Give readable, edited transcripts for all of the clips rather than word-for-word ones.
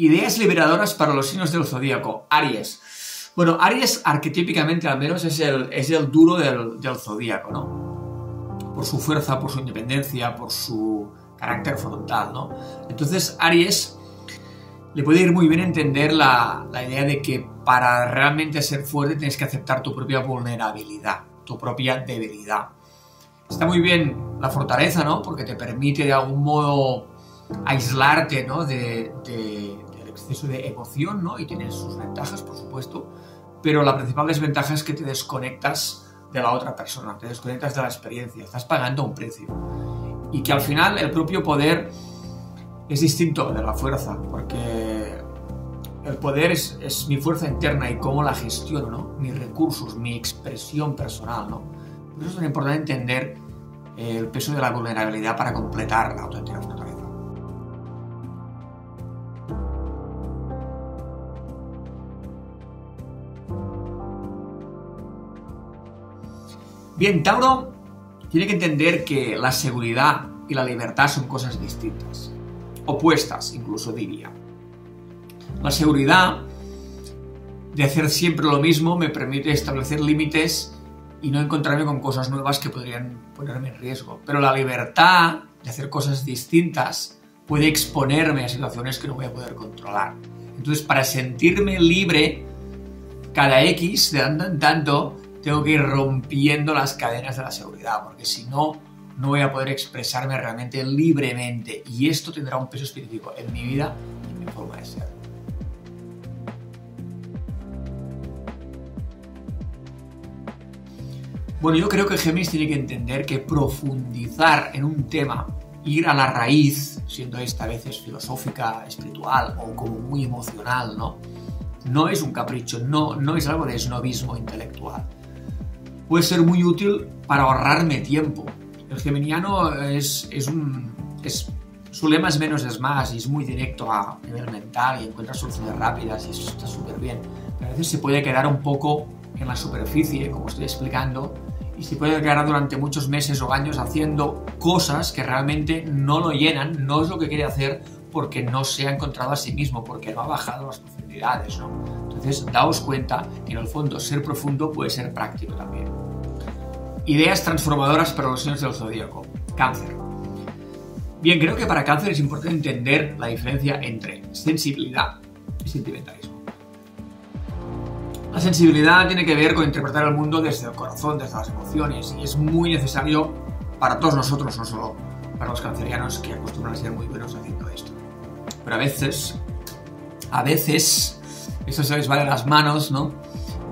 Ideas liberadoras para los signos del zodíaco. Aries. Bueno, Aries arquetípicamente al menos es el duro del zodíaco, ¿no? Por su fuerza, por su independencia, por su carácter frontal, ¿no? Entonces Aries le puede ir muy bien entender la idea de que para realmente ser fuerte tienes que aceptar tu propia vulnerabilidad, tu propia debilidad. Está muy bien la fortaleza, ¿no? Porque te permite de algún modo aislarte, ¿no? del exceso de emoción, ¿no? Y tiene sus ventajas, por supuesto, pero la principal desventaja es que te desconectas de la otra persona, te desconectas de la experiencia, estás pagando un precio. Y que al final el propio poder es distinto de la fuerza, porque el poder es mi fuerza interna y cómo la gestiono, ¿no? Mis recursos, mi expresión personal, ¿no? Por eso es tan importante entender el peso de la vulnerabilidad para completar la auténtica fortaleza. Bien, Tauro tiene que entender que la seguridad y la libertad son cosas distintas, opuestas incluso diría. La seguridad de hacer siempre lo mismo me permite establecer límites y no encontrarme con cosas nuevas que podrían ponerme en riesgo. Pero la libertad de hacer cosas distintas puede exponerme a situaciones que no voy a poder controlar. Entonces, para sentirme libre, cada X, de tanto en tanto, tengo que ir rompiendo las cadenas de la seguridad, porque si no, no voy a poder expresarme realmente libremente. Y esto tendrá un peso específico en mi vida y en mi forma de ser. Bueno, yo creo que Géminis tiene que entender que profundizar en un tema, ir a la raíz, siendo esta a veces filosófica, espiritual o como muy emocional, ¿no? No es un capricho, no es algo de esnobismo intelectual. Puede ser muy útil para ahorrarme tiempo. El geminiano su lema es menos es más y es muy directo a nivel mental y encuentra soluciones rápidas y eso está súper bien. Pero a veces se puede quedar un poco en la superficie, como estoy explicando, y se puede quedar durante muchos meses o años haciendo cosas que realmente no lo llenan, no es lo que quiere hacer porque no se ha encontrado a sí mismo, porque no ha bajado las profundidades, ¿no? Entonces, daos cuenta que en el fondo ser profundo puede ser práctico también. Ideas transformadoras para los signos del zodíaco. Cáncer. Bien, creo que para Cáncer es importante entender la diferencia entre sensibilidad y sentimentalismo. La sensibilidad tiene que ver con interpretar el mundo desde el corazón, desde las emociones, y es muy necesario para todos nosotros, no solo para los cancerianos que acostumbran a ser muy buenos haciendo esto. Pero a veces, esto se les va de las manos, ¿no?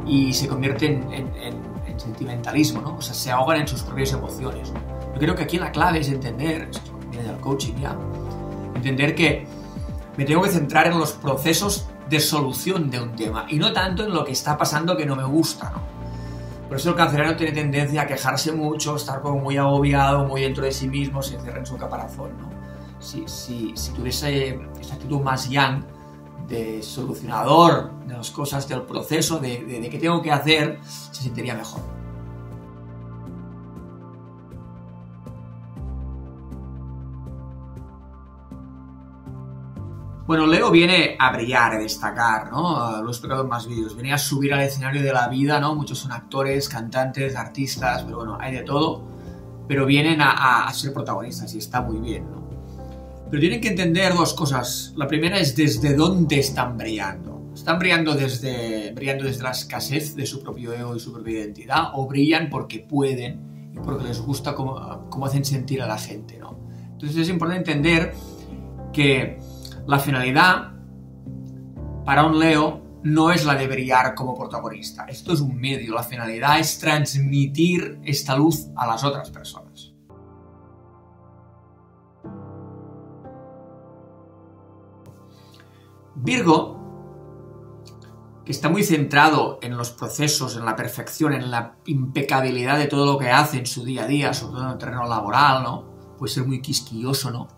Y se convierte en sentimentalismo, ¿no? O sea, se ahogan en sus propias emociones, ¿no? Yo creo que aquí la clave es entender, esto viene del coaching ya, entender que me tengo que centrar en los procesos de solución de un tema y no tanto en lo que está pasando que no me gusta, ¿no? Por eso el canceriano tiene tendencia a quejarse mucho, estar como muy agobiado, muy dentro de sí mismo, se encierra en su caparazón, ¿no? Si tuviese esta actitud más yang, de solucionador de las cosas, del proceso, de qué tengo que hacer, se sentiría mejor. Bueno, Leo viene a brillar, a destacar, ¿no? Lo he explicado en más vídeos. Viene a subir al escenario de la vida, ¿no? Muchos son actores, cantantes, artistas, pero bueno, hay de todo. Pero vienen a ser protagonistas y está muy bien, ¿no? Pero tienen que entender dos cosas. La primera es desde dónde están brillando. ¿Están brillando desde la escasez de su propio ego y su propia identidad? ¿O brillan porque pueden y porque les gusta cómo hacen sentir a la gente, ¿no? Entonces es importante entender que la finalidad para un Leo no es la de brillar como protagonista. Esto es un medio. La finalidad es transmitir esta luz a las otras personas. Virgo, que está muy centrado en los procesos, en la perfección, en la impecabilidad de todo lo que hace en su día a día, sobre todo en el terreno laboral, ¿no? Puede ser muy quisquilloso, ¿no?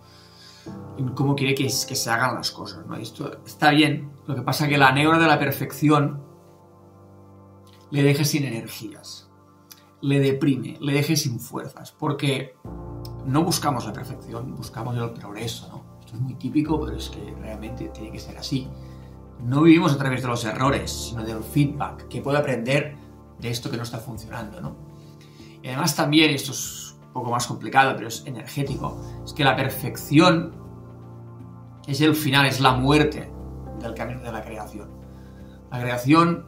En cómo quiere que se hagan las cosas, ¿no? Esto está bien, lo que pasa es que la neura de la perfección le deja sin energías, le deprime, le deja sin fuerzas, porque no buscamos la perfección, buscamos el progreso, ¿no? Esto es muy típico, pero es que realmente tiene que ser así. No vivimos a través de los errores, sino del feedback, que puedo aprender de esto que no está funcionando, ¿no? Y además también, esto es un poco más complicado, pero es energético, es que la perfección es el final, es la muerte del camino de la creación. La creación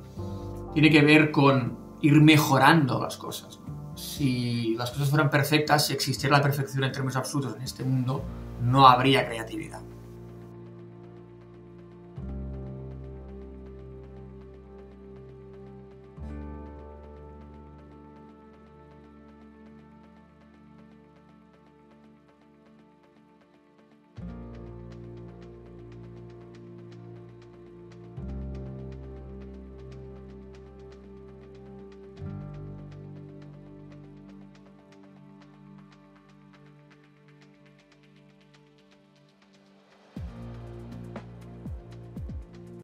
tiene que ver con ir mejorando las cosas. Si las cosas fueran perfectas, si existiera la perfección en términos absolutos en este mundo, no habría creatividad.